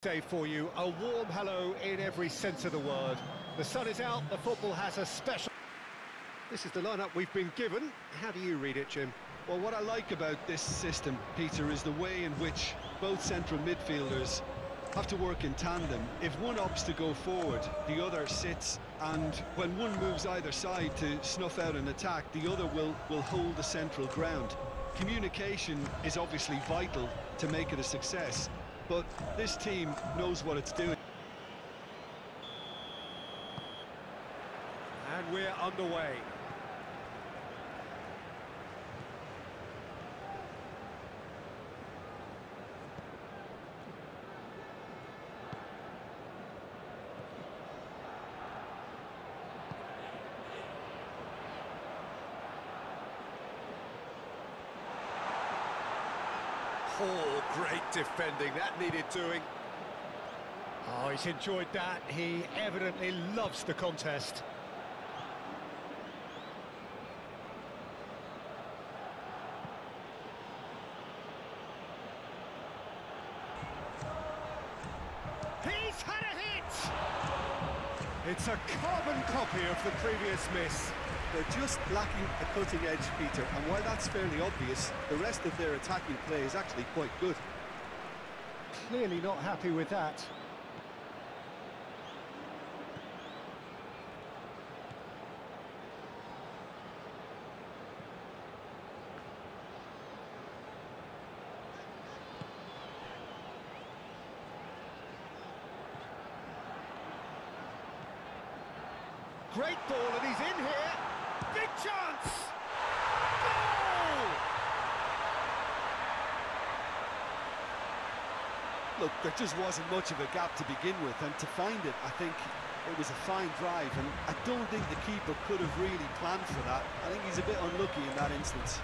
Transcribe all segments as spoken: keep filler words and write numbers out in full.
Day for you, a warm hello in every sense of the word. The sun is out, the football has a special. This is the lineup we've been given. How do you read it, Jim? Well, what I like about this system, Peter, is the way in which both central midfielders have to work in tandem. If one opts to go forward, the other sits, and when one moves either side to snuff out an attack, the other will will hold the central ground. Communication is obviously vital to make it a success. But this team knows what it's doing. And we're underway. Oh, great defending. That needed doing. Oh, he's enjoyed that. He evidently loves the contest. He's had a hit! It's a carbon copy of the previous miss. They're just lacking a cutting edge, Peter, and while that's fairly obvious, the rest of their attacking play is actually quite good. Clearly not happy with that. Great ball, and he's in here. Big chance! Goal! Look, there just wasn't much of a gap to begin with, and to find it, I think it was a fine drive, and I don't think the keeper could have really planned for that. I think he's a bit unlucky in that instance.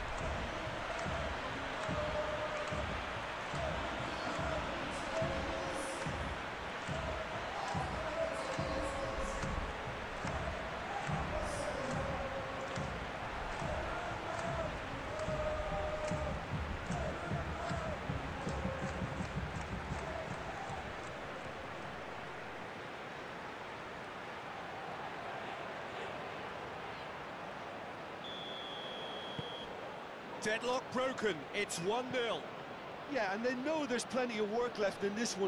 Deadlock broken, it's one nil. Yeah, and they know there's plenty of work left in this one.